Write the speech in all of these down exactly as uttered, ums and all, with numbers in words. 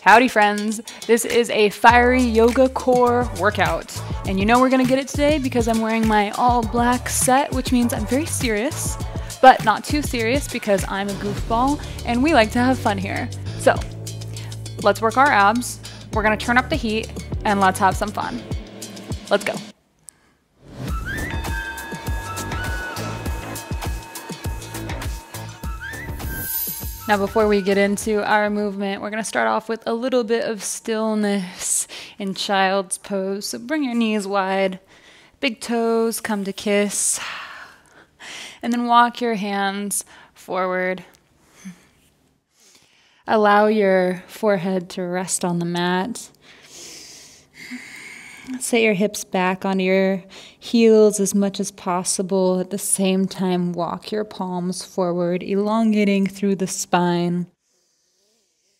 Howdy friends, this is a fiery yoga core workout. And you know we're gonna get it today because I'm wearing my all black set, which means I'm very serious, but not too serious because I'm a goofball and we like to have fun here. So let's work our abs. We're gonna turn up the heat and let's have some fun. Let's go. Now, before we get into our movement, we're going to start off with a little bit of stillness in child's pose. So bring your knees wide, big toes come to kiss, and then walk your hands forward. Allow your forehead to rest on the mat. Set your hips back onto your heels as much as possible. At the same time, walk your palms forward, elongating through the spine.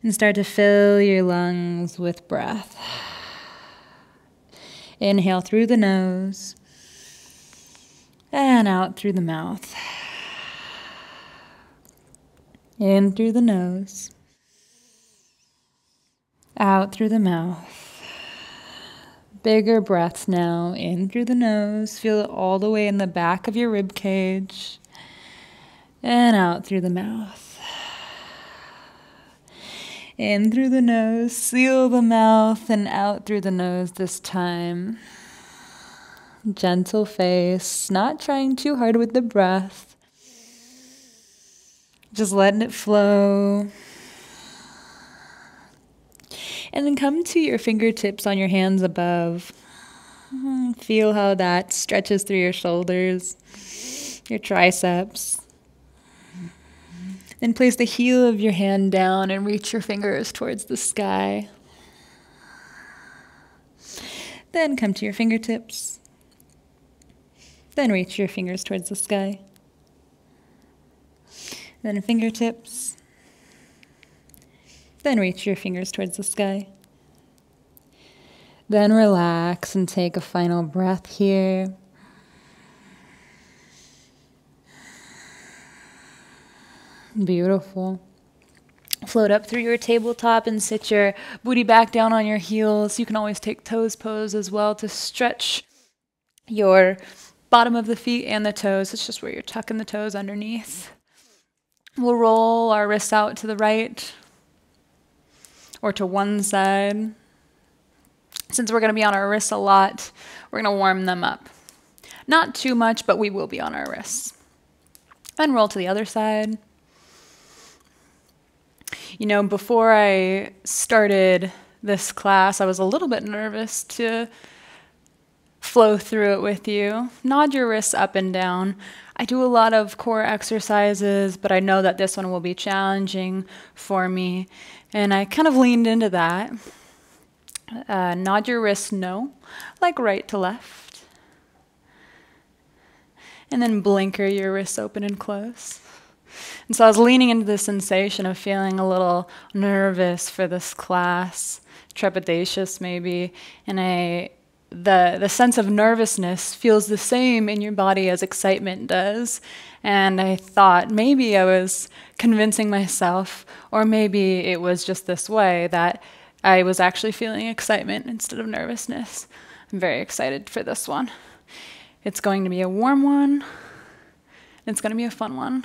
And start to fill your lungs with breath. Inhale through the nose. And out through the mouth. In through the nose. Out through the mouth. Bigger breaths now, in through the nose, feel it all the way in the back of your rib cage, and out through the mouth. In through the nose, seal the mouth, and out through the nose this time. Gentle face, not trying too hard with the breath, just letting it flow. And then come to your fingertips on your hands above. Feel how that stretches through your shoulders, your triceps. Then place the heel of your hand down and reach your fingers towards the sky. Then come to your fingertips. Then reach your fingers towards the sky. Then fingertips. Then reach your fingers towards the sky. Then relax and take a final breath here. Beautiful. Float up through your tabletop and sit your booty back down on your heels. You can always take toes pose as well to stretch your bottom of the feet and the toes. It's just where you're tucking the toes underneath. We'll roll our wrists out to the right, or to one side. Since we're gonna be on our wrists a lot, we're gonna warm them up. Not too much, but we will be on our wrists. And roll to the other side. You know, before I started this class, I was a little bit nervous to flow through it with you. Nod your wrists up and down. I do a lot of core exercises, but I know that this one will be challenging for me. And I kind of leaned into that. Uh, nod your wrists no, like right to left. And then blinker your wrists open and close. And so I was leaning into the sensation of feeling a little nervous for this class, trepidatious maybe, and I The, the sense of nervousness feels the same in your body as excitement does. And I thought maybe I was convincing myself, or maybe it was just this way that I was actually feeling excitement instead of nervousness. I'm very excited for this one. It's going to be a warm one. It's going to be a fun one.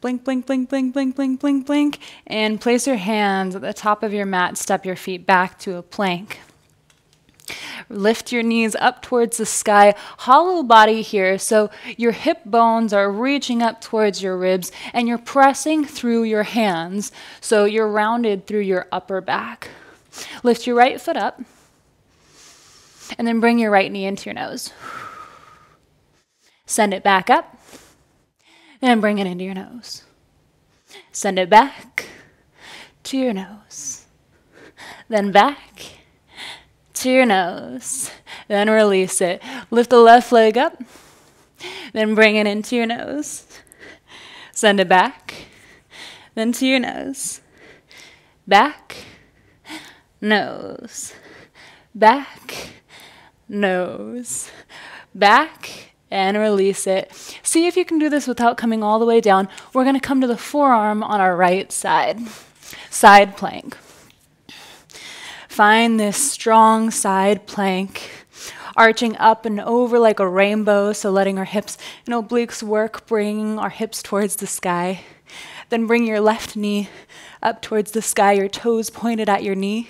Blink, blink, blink, blink, blink, blink, blink, blink. And place your hands at the top of your mat. Step your feet back to a plank. Lift your knees up towards the sky, hollow body here, so your hip bones are reaching up towards your ribs and you're pressing through your hands, so you're rounded through your upper back. Lift your right foot up, and then bring your right knee into your nose. Send it back up, and bring it into your nose. Send it back to your nose, then back to your nose, then release it. Lift the left leg up, then bring it into your nose. Send it back, then to your nose. Back, nose. Back, nose. Back, and release it. See if you can do this without coming all the way down. We're gonna come to the forearm on our right side. Side plank. Find this strong side plank, arching up and over like a rainbow, so letting our hips and obliques work, bringing our hips towards the sky. Then bring your left knee up towards the sky, your toes pointed at your knee.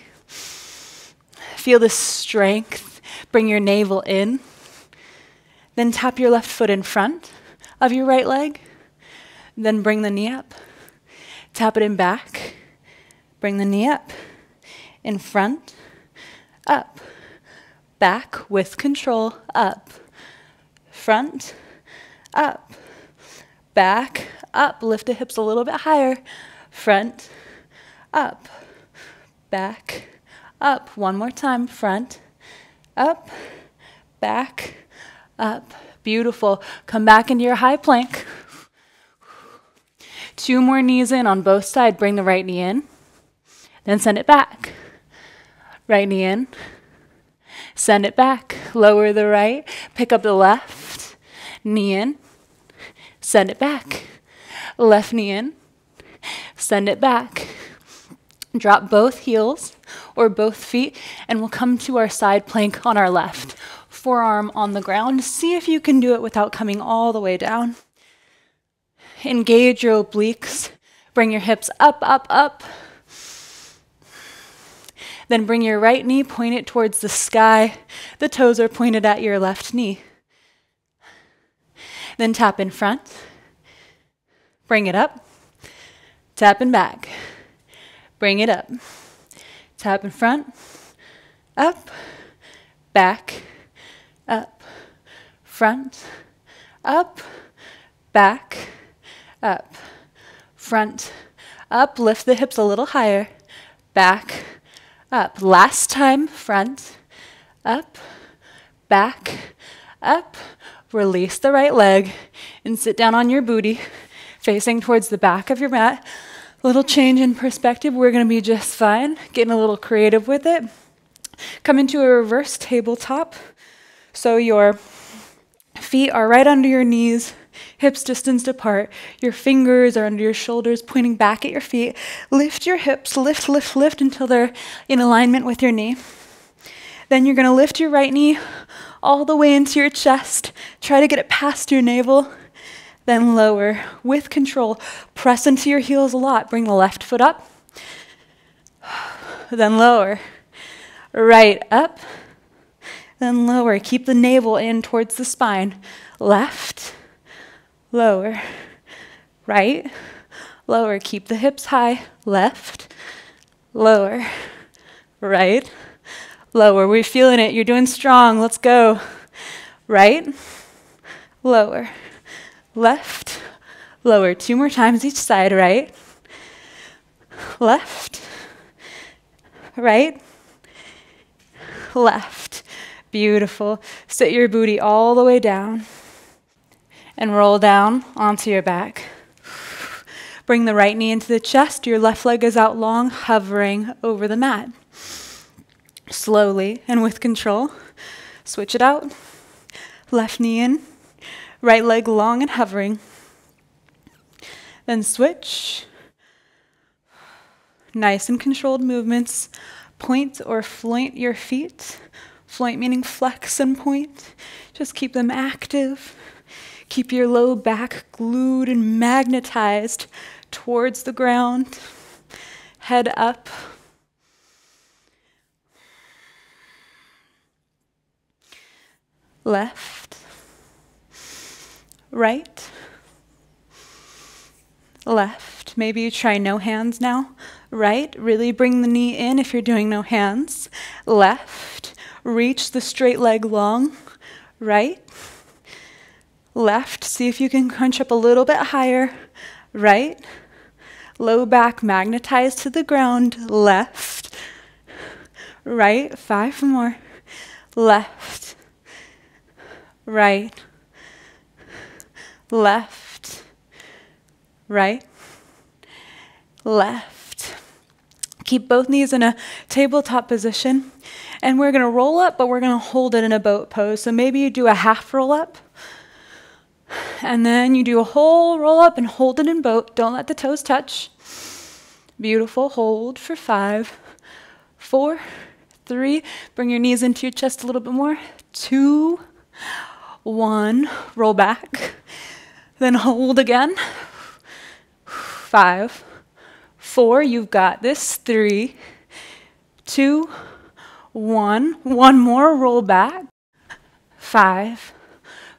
Feel the strength. Bring your navel in. Then tap your left foot in front of your right leg. Then bring the knee up. Tap it in back. Bring the knee up. In front. Up. Back with control. Up. Front. Up. Back. Up. Lift the hips a little bit higher. Front. Up. Back. Up. One more time. Front. Up. Back. Up. Beautiful. Come back into your high plank. Two more knees in on both sides. Bring the right knee in. Then send it back. Right knee in. Send it back. Lower the right. Pick up the left. Knee in. Send it back. Left knee in. Send it back. Drop both heels or both feet, and we'll come to our side plank on our left. Forearm on the ground. See if you can do it without coming all the way down. Engage your obliques. Bring your hips up, up, up. Then bring your right knee, point it towards the sky. The toes are pointed at your left knee. Then tap in front. Bring it up. Tap in back. Bring it up. Tap in front. Up. Back. Up. Front. Up. Back. Up. Front. Up. Lift the hips a little higher. Back. Up. Last time. Front. Up. Back. Up. Release the right leg and sit down on your booty, facing towards the back of your mat. Little change in perspective. We're going to be just fine. Getting a little creative with it. Come into a reverse tabletop. So your feet are right under your knees, hips distanced apart. Your fingers are under your shoulders, pointing back at your feet. Lift your hips, lift, lift, lift until they're in alignment with your knee. Then you're going to lift your right knee all the way into your chest. Try to get it past your navel. Then lower with control. Press into your heels a lot. Bring the left foot up. Then lower. Right up. Then lower. Keep the navel in towards the spine. Left. Lower. Right. Lower. Keep the hips high. Left. Lower. Right. Lower. We're feeling it. You're doing strong. Let's go. Right. Lower. Left, lower, two more times each side, right, left, right, left. Beautiful. Sit your booty all the way down and roll down onto your back. Bring the right knee into the chest. Your left leg is out long, hovering over the mat. Slowly and with control, switch it out. Left knee in. Right leg long and hovering. Then switch. Nice and controlled movements. Point or floint your feet. Floint meaning flex and point. Just keep them active. Keep your low back glued and magnetized towards the ground. Head up. Left. Right, left. Maybe you try no hands now. Right, really bring the knee in if you're doing no hands. Left, reach the straight leg long. Right, left. See if you can crunch up a little bit higher. Right, low back magnetized to the ground. Left, right, five more. Left, right. Left, right, left. Keep both knees in a tabletop position. And we're going to roll up, but we're going to hold it in a boat pose. So maybe you do a half roll up. And then you do a whole roll up and hold it in boat. Don't let the toes touch. Beautiful. Hold for five, four, three. Bring your knees into your chest a little bit more. Two, one, roll back. Then hold again. Five, four, you've got this. Three, two, one. One more, roll back. Five,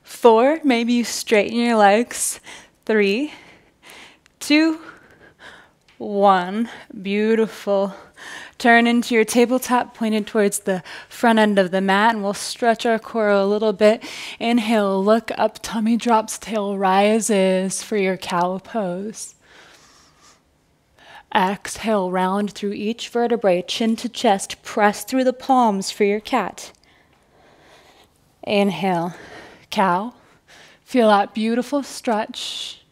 four, maybe you straighten your legs. Three, two, one. Beautiful. Turn into your tabletop, pointed towards the front end of the mat, and we'll stretch our core a little bit. Inhale, look up, tummy drops, tail rises for your cow pose. Exhale, round through each vertebrae, chin to chest, press through the palms for your cat. Inhale, cow. Feel that beautiful stretch.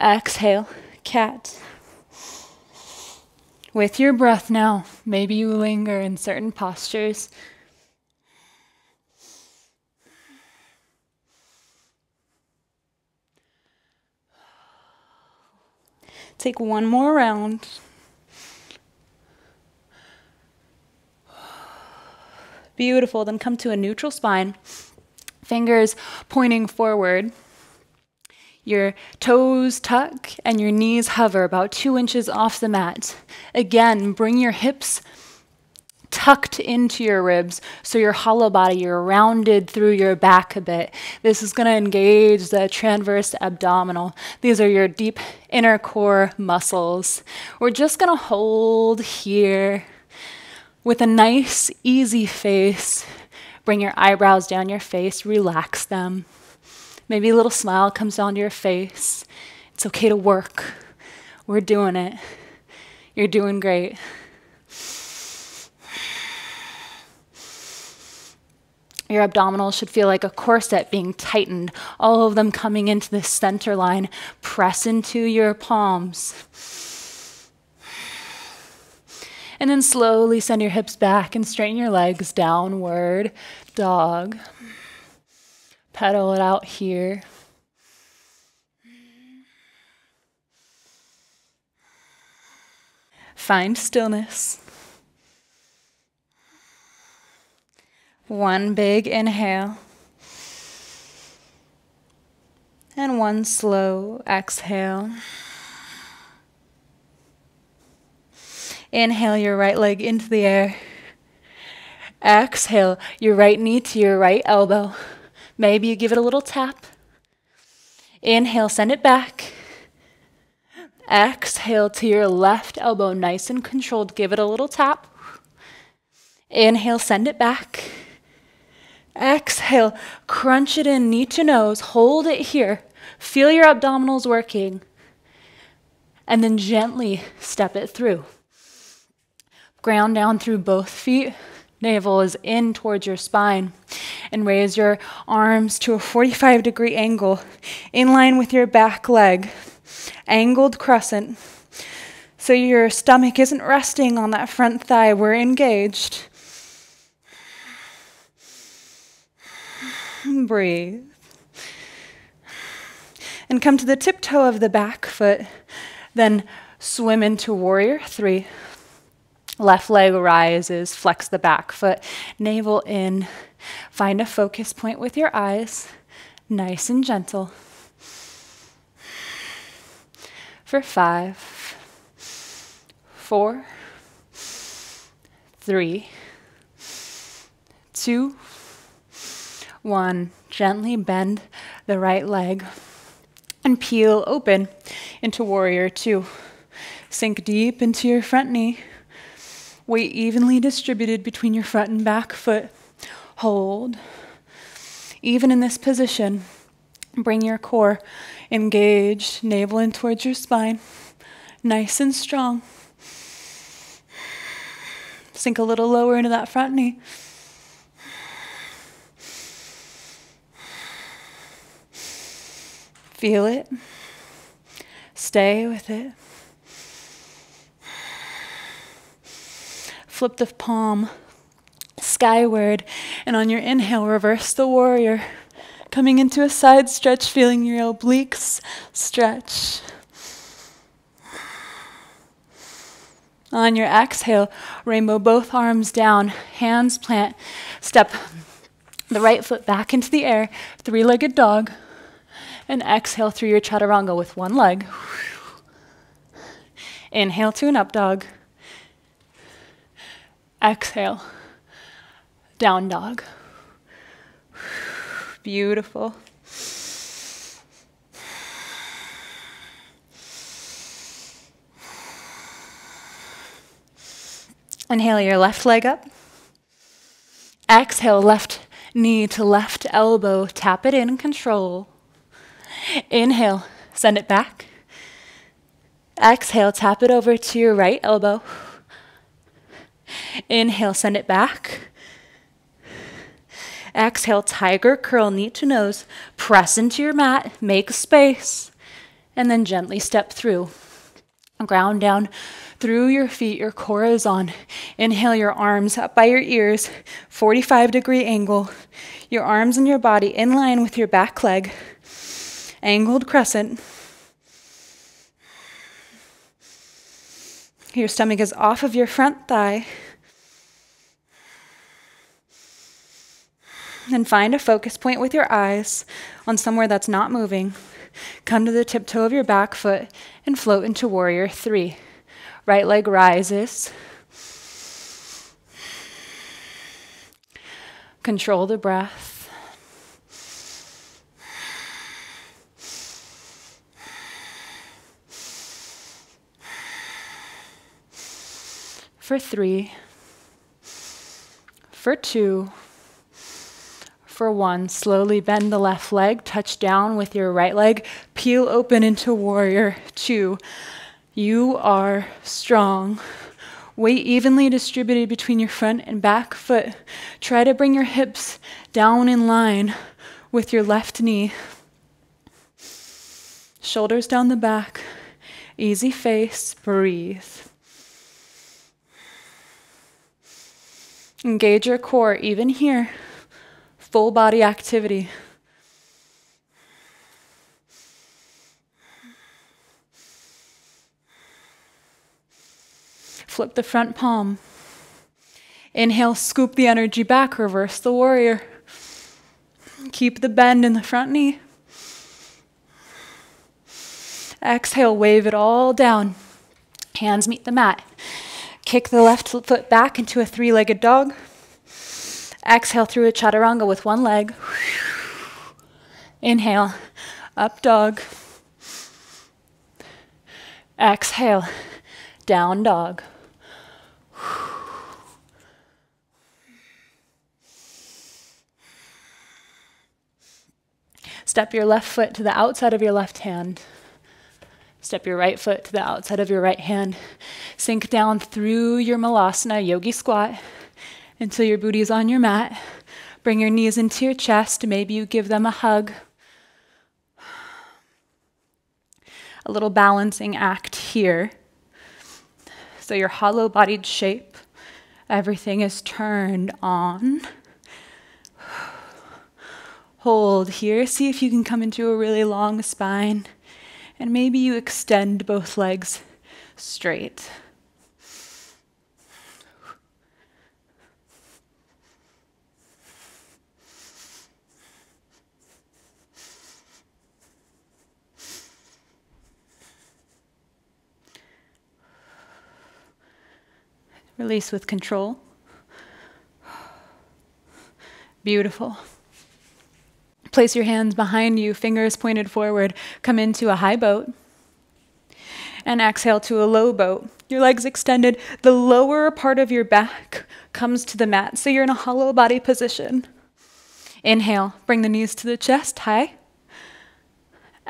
Exhale, cat. With your breath now, maybe you linger in certain postures. Take one more round. Beautiful. Then come to a neutral spine. Fingers pointing forward. Your toes tuck and your knees hover about two inches off the mat. Again, bring your hips tucked into your ribs so your hollow body, you're rounded through your back a bit. This is going to engage the transverse abdominal. These are your deep inner core muscles. We're just going to hold here with a nice, easy face. Bring your eyebrows down your face, relax them. Maybe a little smile comes onto your face. It's okay to work. We're doing it. You're doing great. Your abdominals should feel like a corset being tightened, all of them coming into the center line. Press into your palms. And then slowly send your hips back and straighten your legs, downward dog. Pedal it out here. Find stillness. One big inhale. And one slow exhale. Inhale your right leg into the air. Exhale your right knee to your right elbow. Maybe you give it a little tap. Inhale, send it back. Exhale to your left elbow, nice and controlled. Give it a little tap. Inhale, send it back. Exhale, crunch it in, knee to nose. Hold it here. Feel your abdominals working. And then gently step it through. Ground down through both feet. Navel is in towards your spine. And raise your arms to a forty-five degree angle, in line with your back leg, angled crescent. So your stomach isn't resting on that front thigh, we're engaged. Breathe. And come to the tiptoe of the back foot, then swim into warrior three. Left leg rises, flex the back foot, navel in. Find a focus point with your eyes, nice and gentle. For five, four, three, two, one. Gently bend the right leg and peel open into warrior two. Sink deep into your front knee. Weight evenly distributed between your front and back foot. Hold. Even in this position, bring your core engaged, navel in towards your spine, nice and strong. Sink a little lower into that front knee. Feel it. Stay with it. Flip the palm skyward, and on your inhale, reverse the warrior, coming into a side stretch, feeling your obliques stretch. On your exhale, rainbow both arms down, hands plant, step the right foot back into the air, three-legged dog, and exhale through your chaturanga with one leg. Inhale to an up dog. Exhale, down dog. Beautiful. Inhale your left leg up. Exhale, left knee to left elbow. Tap it in, control. Inhale, send it back. Exhale, tap it over to your right elbow. Inhale, send it back. Exhale, tiger curl, knee to nose. Press into your mat, make space, and then gently step through. Ground down through your feet, your core is on. Inhale your arms up by your ears, forty-five degree angle. Your arms and your body in line with your back leg. Angled crescent. Your stomach is off of your front thigh. And find a focus point with your eyes on somewhere that's not moving. Come to the tiptoe of your back foot and float into warrior three. Right leg rises. Control the breath. For three, for two, for one, slowly bend the left leg, touch down with your right leg, peel open into warrior two. You are strong. Weight evenly distributed between your front and back foot. Try to bring your hips down in line with your left knee. Shoulders down the back, easy face, breathe. Engage your core, even here, full body activity. Flip the front palm. Inhale, scoop the energy back, reverse the warrior. Keep the bend in the front knee. Exhale, wave it all down. Hands meet the mat. Kick the left foot back into a three-legged dog. Exhale through a chaturanga with one leg. Inhale, up dog. Exhale, down dog. Step your left foot to the outside of your left hand. Step your right foot to the outside of your right hand. Sink down through your malasana, yogi squat, until your booty is on your mat. Bring your knees into your chest. Maybe you give them a hug. A little balancing act here. So your hollow-bodied shape, everything is turned on. Hold here. See if you can come into a really long spine. And maybe you extend both legs straight. Release with control. Beautiful. Place your hands behind you, fingers pointed forward. Come into a high boat. And exhale to a low boat. Your legs extended. The lower part of your back comes to the mat, so you're in a hollow body position. Inhale, bring the knees to the chest, high.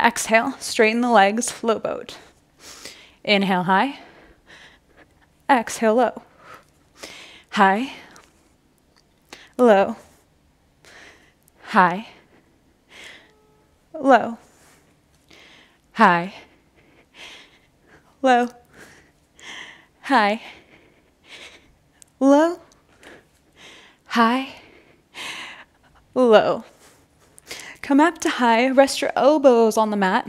Exhale, straighten the legs, low boat. Inhale, high. Exhale, low. High. Low. High. Low, high, low, high, low, high, low. Come up to high, rest your elbows on the mat.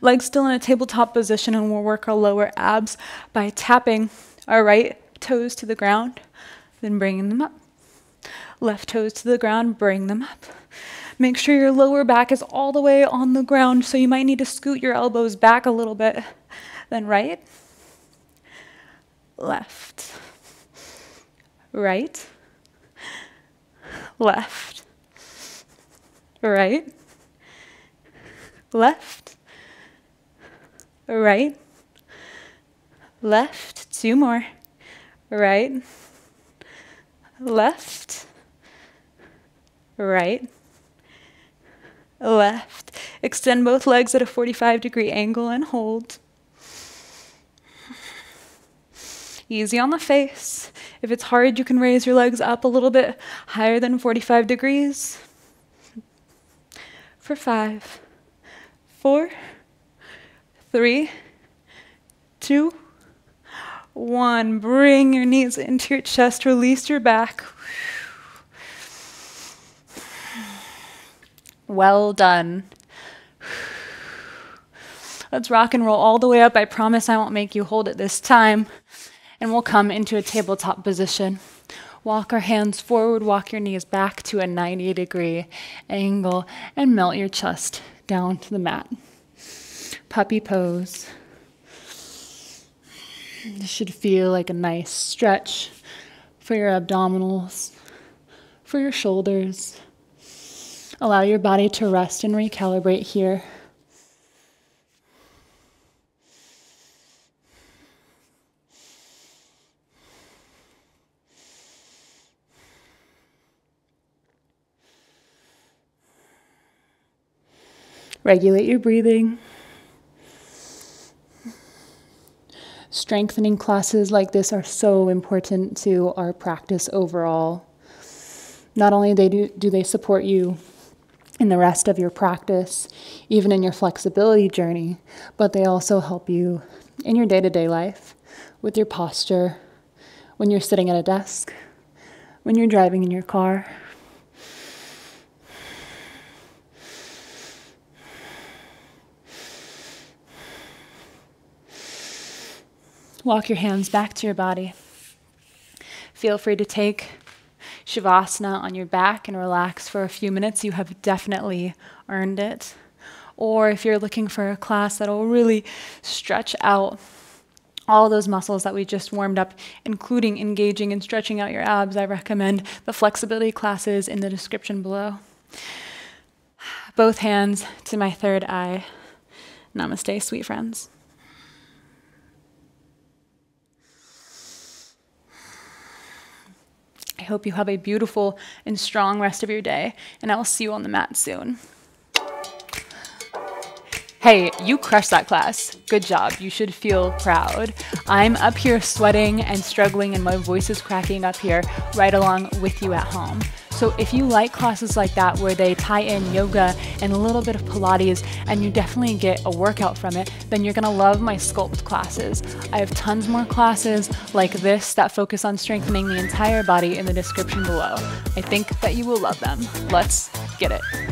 legs still in a tabletop position, and we'll work our lower abs by tapping our right toes to the ground, then bringing them up. Left toes to the ground, bring them up. Make sure your lower back is all the way on the ground, so you might need to scoot your elbows back a little bit. Then right, left, right, left, right, left, right, left, two more, right, left, right, left. Extend both legs at a forty-five degree angle and hold. Easy on the face. If it's hard, you can raise your legs up a little bit higher than forty-five degrees. For five, four, three, two, one. Bring your knees into your chest, release your back. Well done. Let's rock and roll all the way up. I promise I won't make you hold it this time. And we'll come into a tabletop position. Walk our hands forward, walk your knees back to a ninety degree angle, and melt your chest down to the mat. Puppy pose. This should feel like a nice stretch for your abdominals, for your shoulders. Allow your body to rest and recalibrate here. Regulate your breathing. Strengthening classes like this are so important to our practice overall. Not only they do, do they support you in the rest of your practice, even in your flexibility journey, but they also help you in your day-to-day life with your posture, when you're sitting at a desk, when you're driving in your car. Walk your hands back to your body. Feel free to take Shavasana on your back and relax for a few minutes. You have definitely earned it. Or if you're looking for a class that'll really stretch out all those muscles that we just warmed up, including engaging and stretching out your abs, I recommend the flexibility classes in the description below. Both hands to my third eye. Namaste, sweet friends. I hope you have a beautiful and strong rest of your day, and I will see you on the mat soon. Hey, you crushed that class. Good job. You should feel proud. I'm up here sweating and struggling, and my voice is cracking up here right along with you at home. So if you like classes like that where they tie in yoga and a little bit of Pilates and you definitely get a workout from it, then you're gonna love my sculpt classes. I have tons more classes like this that focus on strengthening the entire body in the description below. I think that you will love them. Let's get it.